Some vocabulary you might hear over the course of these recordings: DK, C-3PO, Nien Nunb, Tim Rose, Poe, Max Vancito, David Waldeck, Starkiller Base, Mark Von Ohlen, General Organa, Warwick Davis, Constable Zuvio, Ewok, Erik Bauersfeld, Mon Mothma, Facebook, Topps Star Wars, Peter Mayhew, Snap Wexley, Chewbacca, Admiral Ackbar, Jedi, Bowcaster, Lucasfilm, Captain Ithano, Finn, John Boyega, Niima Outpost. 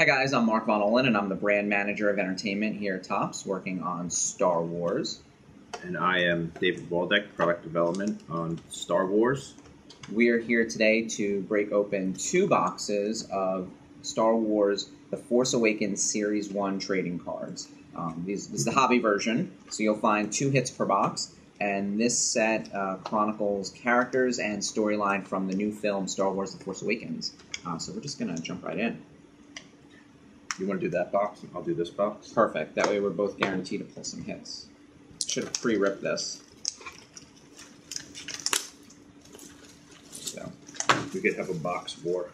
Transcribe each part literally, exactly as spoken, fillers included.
Hi guys, I'm Mark Von Ohlen, and I'm the brand manager of entertainment here at Topps, working on Star Wars. And I am David Waldeck, product development on Star Wars. We are here today to break open two boxes of Star Wars The Force Awakens Series one trading cards. Um, these, this is the hobby version, so you'll find two hits per box. And this set uh, chronicles characters and storyline from the new film Star Wars The Force Awakens. Uh, so we're just going to jump right in. You want to do that box? I'll do this box. Perfect. That way we're both guaranteed to pull some hits. Should have pre-ripped this. So we could have a box war.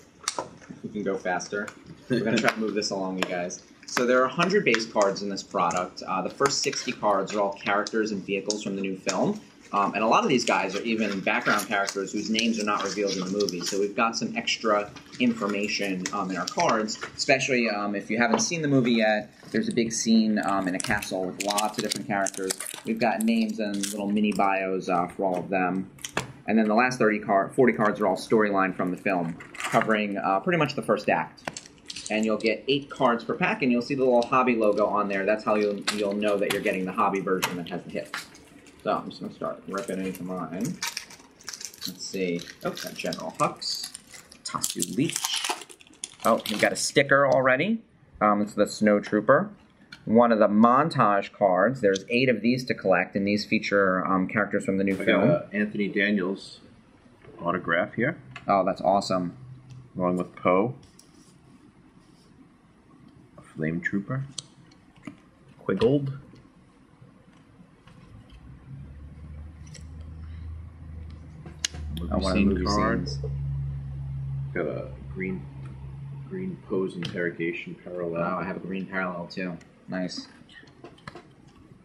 We can go faster. We're going to try to move this along, you guys. So there are one hundred base cards in this product. Uh, the first sixty cards are all characters and vehicles from the new film. Um, and a lot of these guys are even background characters whose names are not revealed in the movie. So we've got some extra information um, in our cards, especially um, if you haven't seen the movie yet. There's a big scene um, in a castle with lots of different characters. We've got names and little mini bios uh, for all of them. And then the last thirty card, forty cards are all storyline from the film, covering uh, pretty much the first act. And you'll get eight cards per pack, and you'll see the little hobby logo on there. That's how you'll, you'll know that you're getting the hobby version that has the hits. So I'm just going to start ripping into mine. Let's see. Oh, got General Hux. Tasu Leech. Oh, we've got a sticker already. Um, it's the Snow Trooper. One of the montage cards. There's eight of these to collect, and these feature um, characters from the new I film. Got, uh, Anthony Daniels autograph here. Oh, that's awesome. Along with Poe. A Flame Trooper. Quiggled. I want to move cards. Got a green, green pose interrogation parallel. Wow, I have a green parallel too. Nice.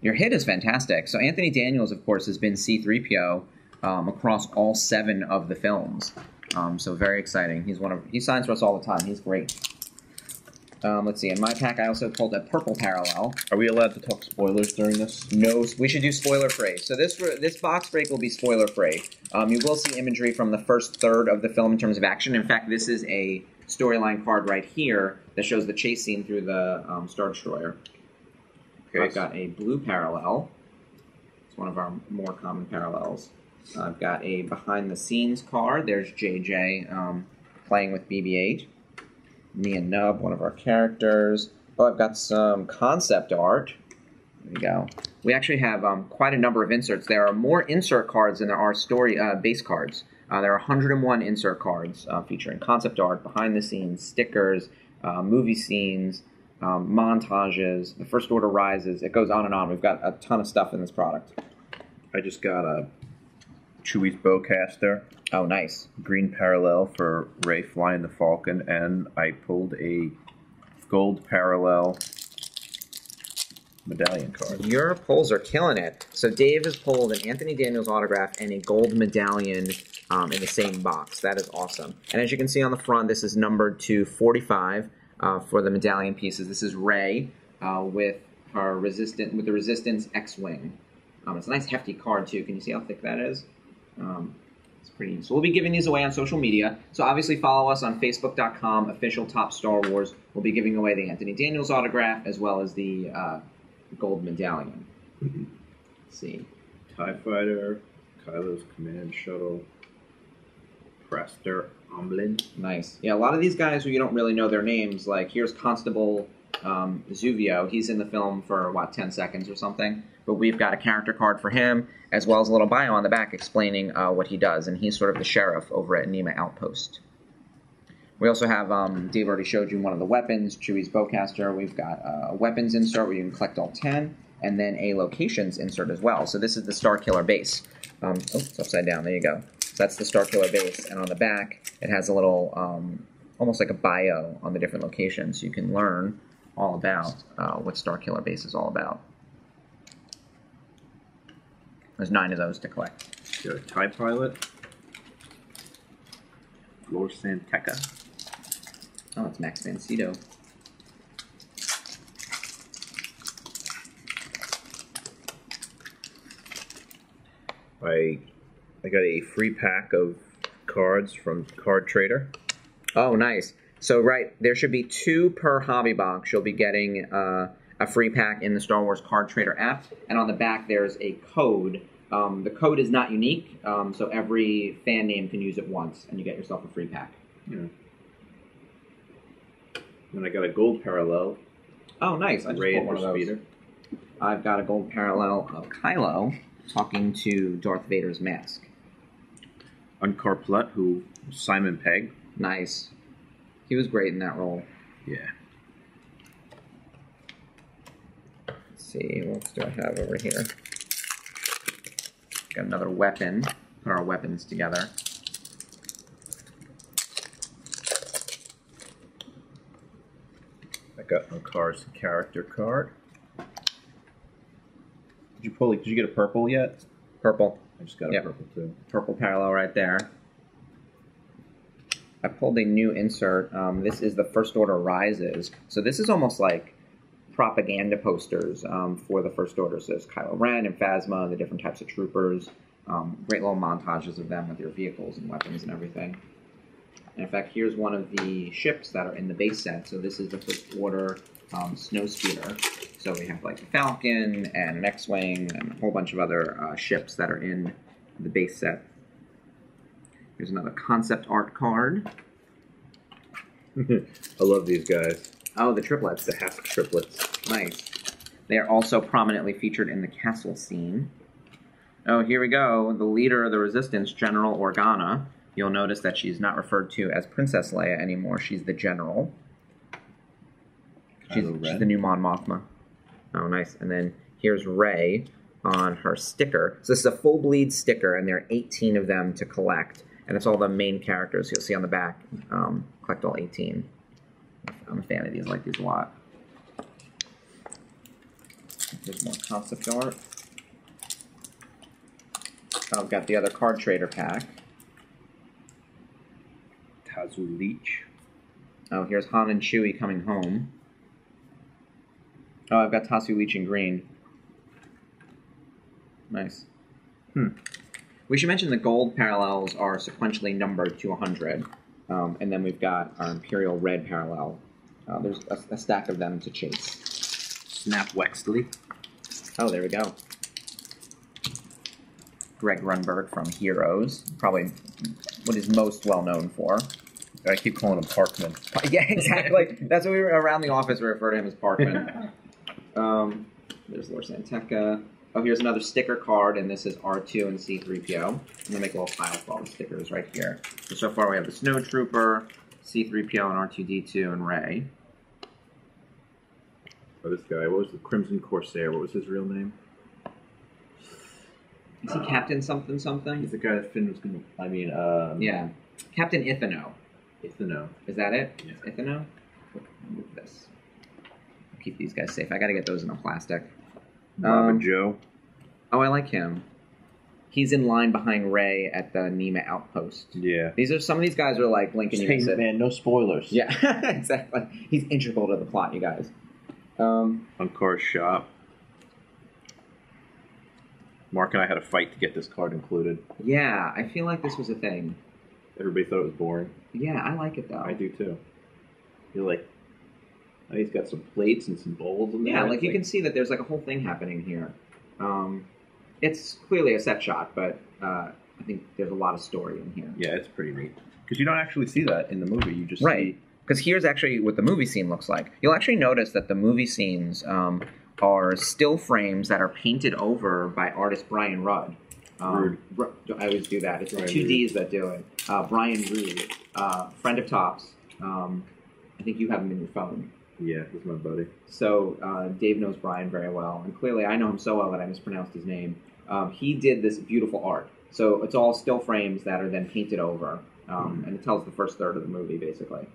Your hit is fantastic. So Anthony Daniels, of course, has been C three P O um, across all seven of the films. Um, so very exciting. He's one of he signs for us all the time. He's great. Um, let's see. In my pack, I also pulled a purple parallel. Are we allowed to talk spoilers during this? No, we should do spoiler-free. So this this box break will be spoiler-free. Um, you will see imagery from the first third of the film in terms of action. In fact, this is a storyline card right here that shows the chase scene through the um, Star Destroyer. Okay, I've got a blue parallel. It's one of our more common parallels. I've got a behind-the-scenes card. There's J J um, playing with B B eight. Nien Nunb, one of our characters. Oh, I've got some concept art. There we go. We actually have um, quite a number of inserts. There are more insert cards than there are story uh, base cards. Uh, there are one hundred and one insert cards uh, featuring concept art, behind-the-scenes, stickers, uh, movie scenes, um, montages, The First Order Rises. It goes on and on. We've got a ton of stuff in this product. I just got a Chewie's Bowcaster. Oh, nice. Green parallel for Ray flying the Falcon, and I pulled a gold parallel medallion card. Your pulls are killing it. So Dave has pulled an Anthony Daniels autograph and a gold medallion um, in the same box. That is awesome. And as you can see on the front, this is numbered to forty-five uh, for the medallion pieces. This is Ray uh, with her resistant with the Resistance X-Wing. Um, it's a nice hefty card, too. Can you see how thick that is? Um, it's pretty. So we'll be giving these away on social media. So obviously follow us on Facebook dot com, official Topps Star Wars. We'll be giving away the Anthony Daniels autograph as well as the uh, gold medallion. Let's see. TIE Fighter, Kylo's Command Shuttle, Prester Omlin. Nice. Yeah, a lot of these guys who you don't really know their names, like here's Constable um, Zuvio. He's in the film for, what, ten seconds or something? But we've got a character card for him, as well as a little bio on the back explaining uh, what he does. And he's sort of the sheriff over at Niima Outpost. We also have, um, Dave already showed you one of the weapons, Chewie's Bowcaster. We've got a weapons insert where you can collect all ten, and then a locations insert as well. So this is the Starkiller Base. Um, oh, it's upside down. There you go. So that's the Starkiller Base. And on the back, it has a little, um, almost like a bio on the different locations. You can learn all about uh, what Starkiller Base is all about. There's nine of those to collect. Got a TIE Pilot. Lor San Tekka. Oh, it's Max Vancito. I, I got a free pack of cards from Card Trader. Oh, nice. So, right, there should be two per hobby box. You'll be getting uh, a free pack in the Star Wars Card Trader app. And on the back, there's a code. Um, the code is not unique, um, so every fan name can use it once, and you get yourself a free pack. Yeah. Then I got a gold parallel. Oh, nice. I just pulled one of those. Vader. I've got a gold parallel of Kylo talking to Darth Vader's mask. Unkar Plutt, who was Simon Pegg. Nice. He was great in that role. Yeah. Let's see, what else do I have over here? Got another weapon. Put our weapons together. I got Unkar's character card. Did you pull? Did you get a purple yet? Purple. I just got a yep. purple too. Purple parallel right there. I pulled a new insert. Um, this is the First Order Rises. So this is almost like propaganda posters um, for the First Order. So there's Kylo Ren and Phasma and the different types of troopers. Um, great little montages of them with your vehicles and weapons and everything. And in fact, here's one of the ships that are in the base set. So this is the First Order um, Snowspeeder. So we have like the Falcon and an X-Wing and a whole bunch of other uh, ships that are in the base set. Here's another concept art card. I love these guys. Oh, the triplets. The half triplets. Nice. They are also prominently featured in the castle scene. Oh, here we go. The leader of the Resistance, General Organa. You'll notice that she's not referred to as Princess Leia anymore. She's the General. She's, she's the new Mon Mothma. Oh, nice. And then here's Rey on her sticker. So this is a full bleed sticker, and there are eighteen of them to collect. And it's all the main characters you'll see on the back. Um, collect all eighteen. I'm a fan of these. I like these a lot. There's more concept art. Oh, I've got the other Card Trader pack. Tasu Leech. Oh, here's Han and Chewie coming home. Oh, I've got Tasu Leech in green. Nice. Hmm. We should mention the gold parallels are sequentially numbered to one hundred. Um, and then we've got our Imperial Red parallel. Uh, there's a, a stack of them to chase. Snap Wexley. Oh, there we go. Greg Runberg from Heroes. Probably what he's most well known for. I keep calling him Parkman. Yeah, exactly. That's what we were around the office. We refer to him as Parkman. um, there's Lor San Tekka. Oh, here's another sticker card, and this is R two and C three P O. I'm gonna make a little pile for all the stickers right here. So, so far we have the Snowtrooper, C three P O, and R two D two, and Rey. Oh, this guy, what was the Crimson Corsair? What was his real name? Is he uh, Captain something something? He's the guy that Finn was gonna, I mean, um... yeah. Captain Ithano. Ithano. Is that it? Yeah. It's Ithano? Move this. I'll keep these guys safe. I gotta get those in a plastic. Bob and Joe. Oh, I like him. He's in line behind Rey at the Niima Outpost. Yeah. These are some of these guys are like Lincoln. Hey, man, no spoilers. Yeah, exactly. He's integral to the plot, you guys. Um, on Korr's shop. Mark and I had a fight to get this card included. Yeah, I feel like this was a thing. Everybody thought it was boring. Yeah, I like it though. I do too. You're like. Oh, he's got some plates and some bowls in there. Yeah, like you can see that there's like a whole thing happening here. Um, it's clearly a set shot, but uh, I think there's a lot of story in here. Yeah, it's pretty neat. Because you don't actually see that in the movie. You just right. Because here's actually what the movie scene looks like. You'll actually notice that the movie scenes um, are still frames that are painted over by artist Brian Rood. Um, Rood. I always do that. It's the two D's that do it. Uh, Brian Rood, uh, friend of Topps. Um, I think you have him in your phone. Yeah, he's my buddy. So uh, Dave knows Brian very well, and clearly I know him so well that I mispronounced his name. Um, he did this beautiful art. So it's all still frames that are then painted over, um, mm. and it tells the first third of the movie, basically.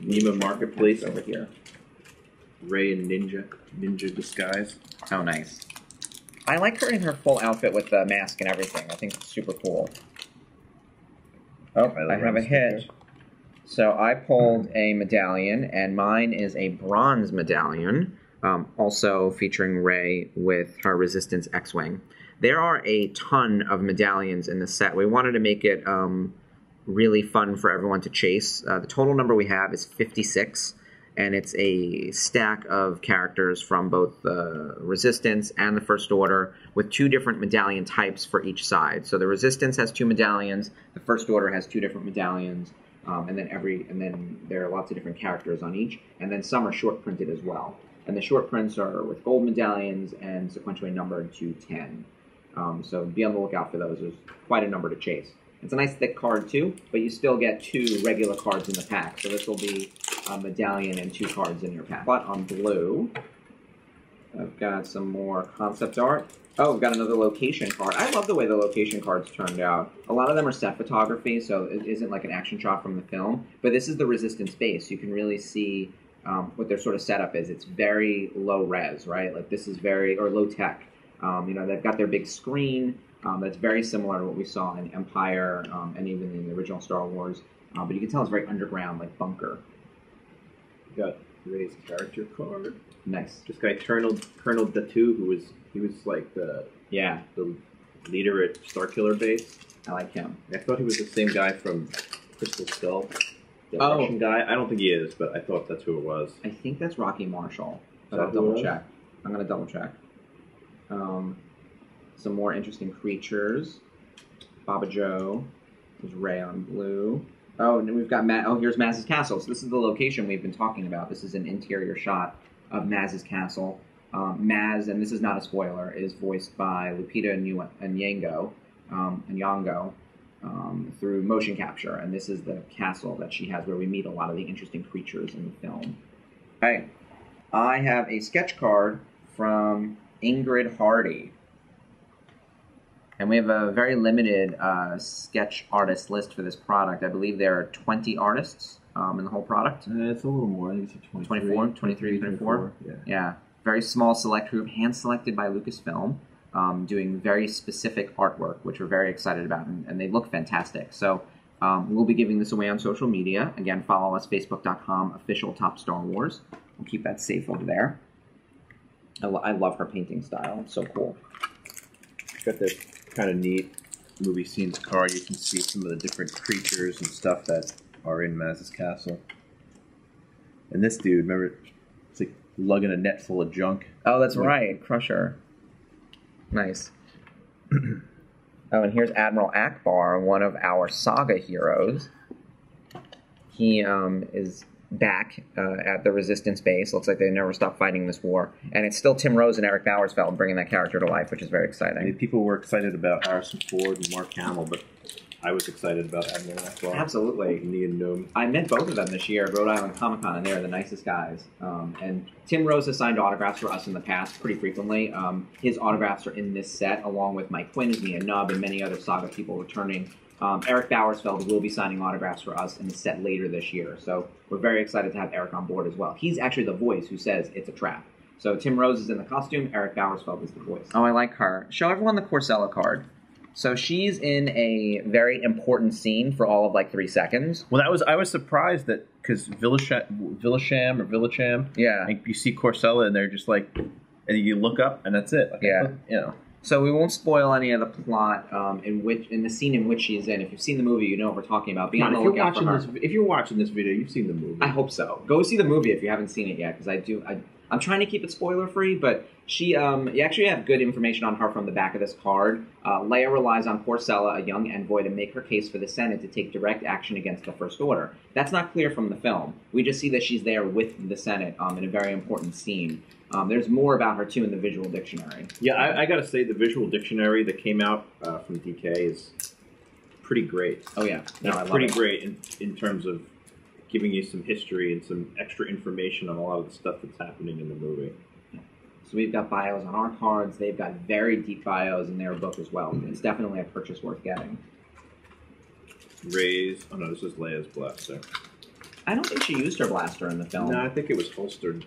Niima Marketplace over here. Rey and Ninja. Ninja disguise. How nice. I like her in her full outfit with the mask and everything. I think it's super cool. Oh, I, I have a hit. Here. So I pulled a medallion, and mine is a bronze medallion, um, also featuring Rey with her Resistance X-Wing. There are a ton of medallions in the set. We wanted to make it um, really fun for everyone to chase. Uh, the total number we have is fifty-six, and it's a stack of characters from both the Resistance and the First Order with two different medallion types for each side. So the Resistance has two medallions, the First Order has two different medallions, um, and then every and then there are lots of different characters on each, and then some are short printed as well. And the short prints are with gold medallions and sequentially numbered to ten. Um, so be on the lookout for those. There's quite a number to chase. It's a nice thick card too, but you still get two regular cards in the pack. So this will be a medallion and two cards in your pack. But on blue, I've got some more concept art. Oh, I've got another location card. I love the way the location cards turned out. A lot of them are set photography, so it isn't like an action shot from the film. But this is the Resistance base. You can really see um, what their sort of setup is. It's very low res, right? Like this is very, or low tech. Um, you know, they've got their big screen. Um, that's very similar to what we saw in Empire um, and even in the original Star Wars. Uh, but you can tell it's very underground, like bunker. You got Rey's character card. Nice. This guy, Colonel Colonel D two, who was he was like the yeah the leader at Starkiller Base. I like him. I thought he was the same guy from Crystal Skull. The oh. Russian guy. I don't think he is, but I thought that's who it was. I think that's Rocky Marshall. But I'll double check. I'm gonna double check. Um. Some more interesting creatures. Baba Joe. There's Rey on blue. Oh, and we've got Ma oh, here's Maz's Castle. So this is the location we've been talking about. This is an interior shot of Maz's Castle. Um, Maz, and this is not a spoiler, is voiced by Lupita Nyong'o, um, Nyong'o um, through motion capture. And this is the castle that she has where we meet a lot of the interesting creatures in the film. Okay. I have a sketch card from Ingrid Hardy. And we have a very limited uh, sketch artist list for this product. I believe there are twenty artists um, in the whole product. Uh, it's a little more. I think it's a twenty-four, twenty-three, twenty-four. Yeah. Yeah. Very small select group, hand-selected by Lucasfilm, um, doing very specific artwork, which we're very excited about, and, and they look fantastic. So um, we'll be giving this away on social media. Again, follow us, facebook dot com, official Top Star Wars. We'll keep that safe over there. I, lo I love her painting style. It's so cool. Got this kind of neat movie scenes card. You can see some of the different creatures and stuff that are in Maz's Castle. And this dude, remember, it's like lugging a net full of junk. Oh, that's like, right. Crusher. Nice. Oh, and here's Admiral Akbar, one of our saga heroes. He um, is back uh, at the Resistance base. Looks like they never stopped fighting this war. And it's still Tim Rose and Erik Bauersfeld bringing that character to life, which is very exciting. I mean, people were excited about Harrison Ford and Mark Hamill, but I was excited about Admiral Akbar. Absolutely. Nien Nunb. I met both of them this year at Rhode Island Comic Con, and they are the nicest guys. Um, and Tim Rose has signed autographs for us in the past pretty frequently. Um, his autographs are in this set, along with Mike Quinn, Nien Nunb, and many other saga people returning. Um, Erik Bauersfeld will be signing autographs for us in the set later this year, so we're very excited to have Erik on board as well. He's actually the voice who says it's a trap. So Tim Rose is in the costume, Erik Bauersfeld is the voice. Oh, I like her. Show everyone the Korr Sella card. So she's in a very important scene for all of like three seconds. Well, that was I was surprised that because Villisham, Villisham or Villacham, yeah, like you see Korr Sella and they're just like, and you look up and that's it. Like, yeah, look, you know. So we won't spoil any of the plot um, in which in the scene in which she's in. If you've seen the movie, you know what we're talking about. Be on the lookout for her. This, if you're watching this video, you've seen the movie. I hope so. Go see the movie if you haven't seen it yet, because I do. I, I'm trying to keep it spoiler free, but she. Um, you actually have good information on her from the back of this card. Uh, Leia relies on Korr Sella, a young envoy, to make her case for the Senate to take direct action against the First Order. That's not clear from the film. We just see that she's there with the Senate um, in a very important scene. Um, there's more about her, too, in the visual dictionary. Yeah, I, I got to say, the visual dictionary that came out uh, from D K is pretty great. Oh, yeah. No, I love it. Pretty great in, in terms of giving you some history and some extra information on a lot of the stuff that's happening in the movie. Yeah. So we've got bios on our cards. They've got very deep bios in their book as well. Mm-hmm. It's definitely a purchase worth getting. Rey's... Oh, no, this is Leia's blaster. I don't think she used her blaster in the film. No, I think it was holstered.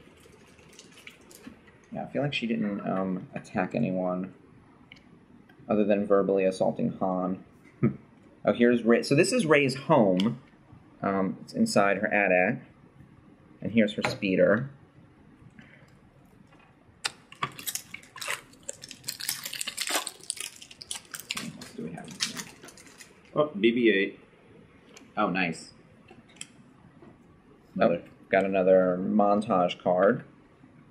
Yeah, I feel like she didn't um, attack anyone other than verbally assaulting Han. Oh, here's Rey. So this is Rey's home. Um, it's inside her attic. And here's her speeder. What else do we have? Oh, B B eight. Oh, nice. Another, oh, got another montage card.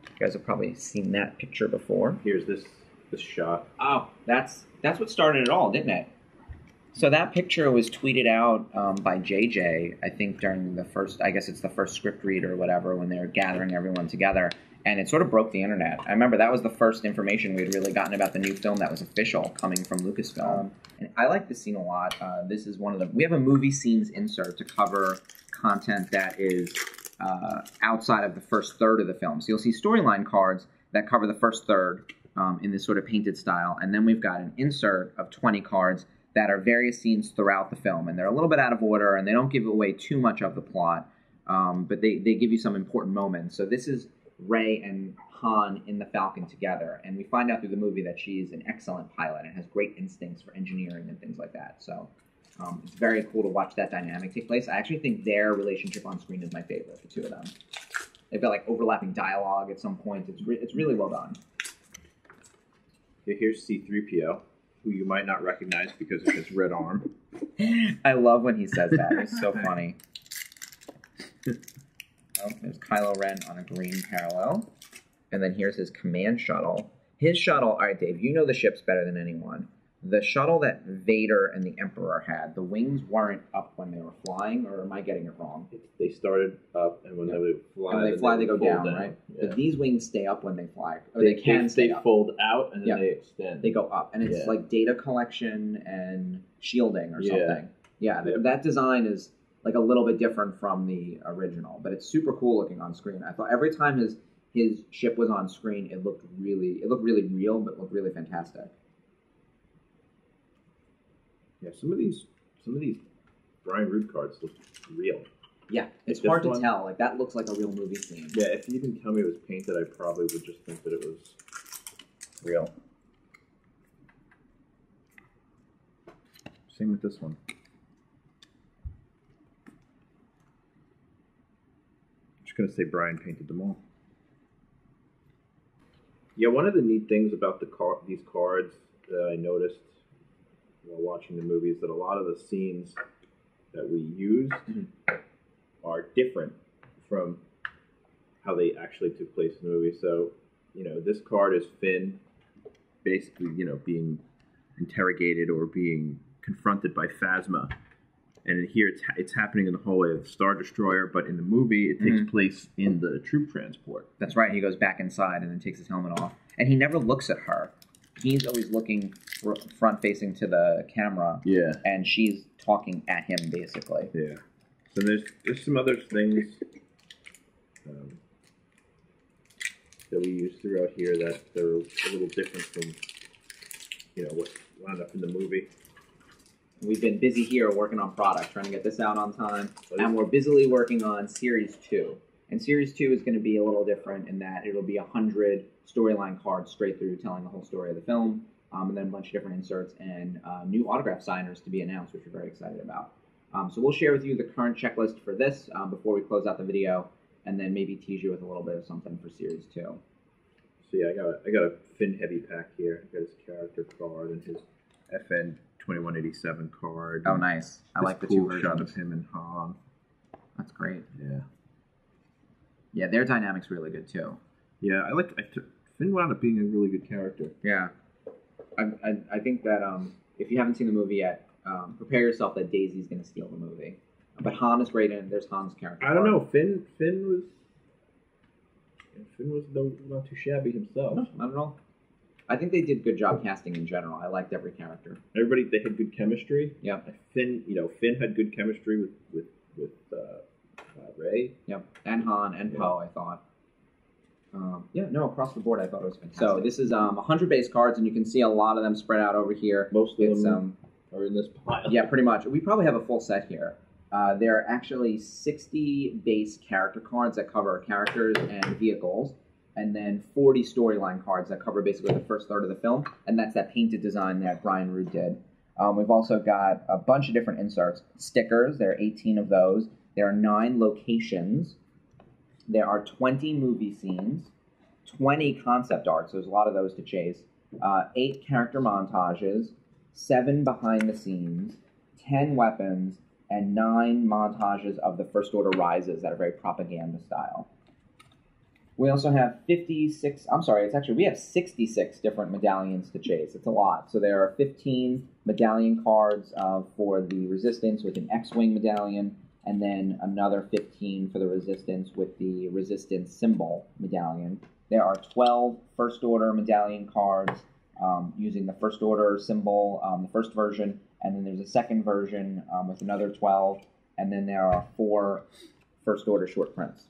You guys have probably seen that picture before. Here's this this shot. Oh, that's that's what started it all, didn't it? So that picture was tweeted out um, by J J, I think, during the first, I guess it's the first script read or whatever, when they were gathering everyone together. And it sort of broke the internet. I remember that was the first information we had really gotten about the new film that was official coming from Lucasfilm. And I like this scene a lot. Uh, this is one of the, we have a movie scenes insert to cover content that is uh, outside of the first third of the film. So you'll see storyline cards that cover the first third um, in this sort of painted style. And then we've got an insert of twenty cards that are various scenes throughout the film, and they're a little bit out of order, and they don't give away too much of the plot, um, but they, they give you some important moments. So this is Rey and Han in the Falcon together, and we find out through the movie that she's an excellent pilot and has great instincts for engineering and things like that. So um, it's very cool to watch that dynamic take place. I actually think their relationship on screen is my favorite, the two of them. They've got like overlapping dialogue at some point. It's, re it's really well done. Here's C three P O. Who you might not recognize because of his red arm. I love when he says that. It's so funny. Oh, there's Kylo Ren on a green parallel. And then here's his command shuttle. His shuttle, all right, Dave, you know the ships better than anyone. The shuttle that Vader and the Emperor had, the wings weren't up when they were flying, or am I getting it wrong? They started up, and when yeah. they fly, and when they, fly they, they go down, down, right? Yeah. But these wings stay up when they fly. Or they, they can stay They up. fold out, and then yeah. they extend. They go up, and it's yeah. like data collection and shielding or something. Yeah. Yeah, yeah, that design is like a little bit different from the original, but it's super cool looking on screen. I thought every time his his ship was on screen, it looked really, it looked really real, but looked really fantastic. Yeah, some of these, some of these Brian Rood cards look real. Yeah, it's hard to tell. Like that looks like a real movie scene. Yeah, if you didn't tell me it was painted, I probably would just think that it was real. Same with this one. I'm just gonna say Brian painted them all. Yeah, one of the neat things about the car these cards that I noticed while watching the movie is that a lot of the scenes that we used are different from how they actually took place in the movie. So, you know, this card is Finn basically, you know, being interrogated or being confronted by Phasma. And here it's, ha it's happening in the hallway of the Star Destroyer, but in the movie it takes mm-hmm. place in the troop transport. That's right. He goes back inside and then takes his helmet off. And he never looks at her. He's always looking front-facing to the camera, yeah, and she's talking at him, basically. Yeah. So there's there's some other things um, that we use throughout here that they're a little different from, you know, what wound up in the movie. We've been busy here working on product, trying to get this out on time, and we're busily working on Series two. And Series two is going to be a little different in that it'll be one hundred storyline cards straight through telling the whole story of the film, um, and then a bunch of different inserts and uh, new autograph signers to be announced, which we're very excited about. Um, so we'll share with you the current checklist for this um, before we close out the video, and then maybe tease you with a little bit of something for Series two. So yeah, I got a, I got a Finn heavy pack here. I got his character card and his F N twenty-one eighty-seven card. Oh, nice. I like the cool two versions. Shot of him and Han. That's great. Yeah. Yeah, their dynamic's really good too. Yeah, I like. I Finn wound up being a really good character. Yeah, I I, I think that um, if you haven't seen the movie yet, um, prepare yourself that Daisy's going to steal the movie. But Han is great, and there's Han's character. I don't part. know. Finn Finn was Finn was no, not too shabby himself. No, not at all. I think they did a good job casting in general. I liked every character. Everybody, they had good chemistry. Yeah. Finn, you know, Finn had good chemistry with with with. Uh, Uh, Rey. Yep. And Han and yeah. Poe, I thought. Um, yeah, no, across the board, I thought it was fantastic. So this is um, one hundred base cards, and you can see a lot of them spread out over here. Most of it's, them um, are in this pile. Yeah, pretty much. We probably have a full set here. Uh, there are actually sixty base character cards that cover characters and vehicles, and then forty storyline cards that cover basically the first third of the film, and that's that painted design that Brian Rood did. Um, we've also got a bunch of different inserts. Stickers, there are eighteen of those. There are nine locations. There are twenty movie scenes, twenty concept arts. So there's a lot of those to chase. Uh, eight character montages, seven behind the scenes, ten weapons, and nine montages of the First Order rises that are very propaganda style. We also have fifty-six, I'm sorry, it's actually, we have sixty-six different medallions to chase. It's a lot. So there are fifteen medallion cards uh, for the Resistance with an X-Wing medallion, and then another fifteen for the Resistance with the Resistance symbol medallion. There are twelve First Order medallion cards um, using the First Order symbol, um, the first version, and then there's a second version um, with another twelve, and then there are four First Order short prints.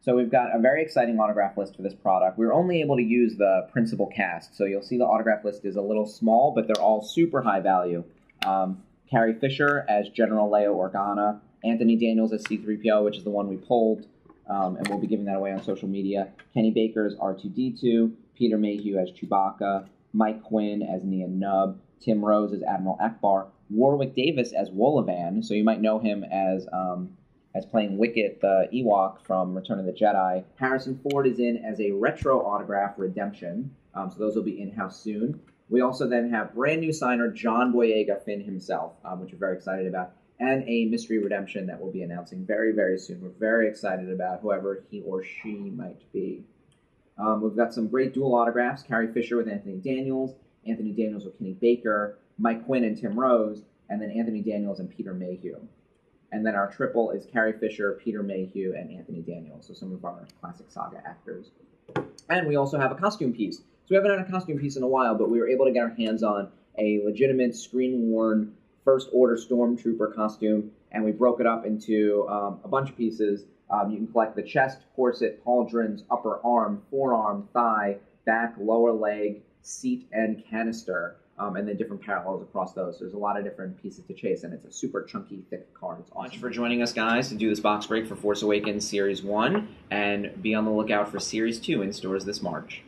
So we've got a very exciting autograph list for this product. We were only able to use the principal cast, so you'll see the autograph list is a little small, but they're all super high value. Um, Carrie Fisher as General Leia Organa, Anthony Daniels as C three P O, which is the one we pulled, um, and we'll be giving that away on social media. Kenny Baker as R two D two, Peter Mayhew as Chewbacca, Mike Quinn as Nien Nunb, Tim Rose as Admiral Akbar, Warwick Davis as Wolovan, so you might know him as... Um, as playing Wicket, the Ewok from Return of the Jedi. Harrison Ford is in as a retro autograph redemption, um, so those will be in-house soon. We also then have brand new signer John Boyega Finn himself, um, which we're very excited about, and a mystery redemption that we'll be announcing very, very soon. We're very excited about whoever he or she might be. Um, we've got some great dual autographs, Carrie Fisher with Anthony Daniels, Anthony Daniels with Kenny Baker, Mike Quinn and Tim Rose, and then Anthony Daniels and Peter Mayhew. And then our triple is Carrie Fisher, Peter Mayhew, and Anthony Daniels, so some of our classic saga actors. And we also have a costume piece. So we haven't had a costume piece in a while, but we were able to get our hands on a legitimate screen-worn First Order Stormtrooper costume, and we broke it up into um, a bunch of pieces. Um, you can collect the chest, corset, pauldrons, upper arm, forearm, thigh, back, lower leg, seat, and canister. Um, and then different parallels across those. There's a lot of different pieces to chase, and it's a super chunky, thick card. It's awesome. Thanks for joining us, guys, to do this box break for Force Awakens Series one, and be on the lookout for Series two in stores this March.